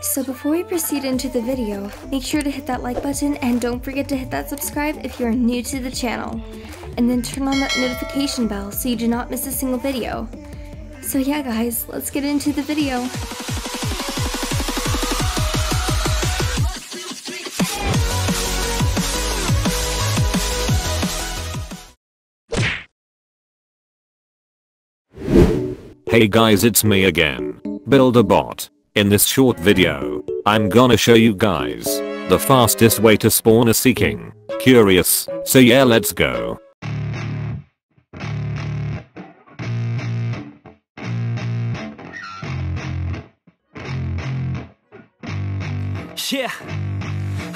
So before we proceed into the video, make sure to hit that like button and don't forget to hit that subscribe if you're new to the channel. And then turn on that notification bell so you do not miss a single video. So yeah guys, let's get into the video. Hey guys, it's me again, Builderbot. In this short video, I'm gonna show you guys the fastest way to spawn a Sea King. Curious? So yeah, let's go. Yeah.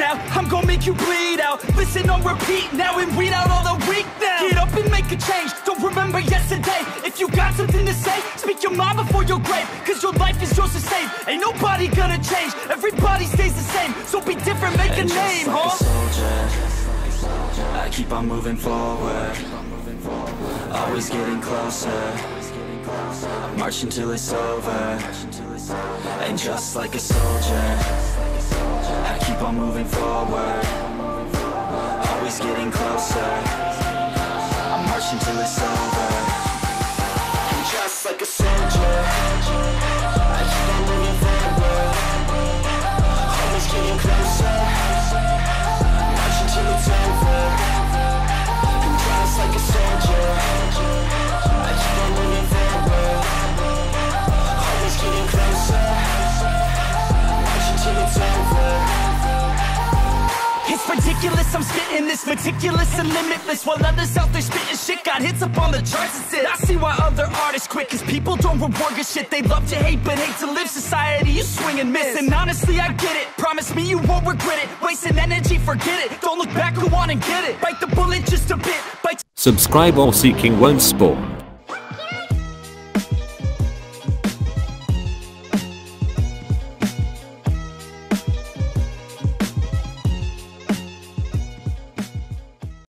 now, I'm gonna make you bleed out. Listen on repeat now and weed out all the weak now. Get up and make a change, don't remember yesterday. If you got something to say, speak your mind before your grave. Cause your life is yours to save, ain't nobody gonna change. Everybody stays the same, so be different, make a name, huh? I keep on moving forward, always getting closer. I'm marching till it's over, and just like a soldier, I keep on moving forward, always getting closer. I'm marching till it's over, and just like a soldier, I keep on moving forward, always getting closer. I'm marching till it's over, and just like a soldier, I keep on moving forward, always getting closer. I'm marching till it's over. It's ridiculous, I'm spitting this, meticulous and limitless. While others out there spitting shit, got hits up on the charts and sit. I see why other artists quit, cause people don't reward good shit. They love to hate, but hate to live. Society, you swing and miss. And honestly, I get it, promise me you won't regret it. Wasting energy, forget it, don't look back, go on and get it. Bite the bullet just a bit, bite. Subscribe or Sea King won't spawn.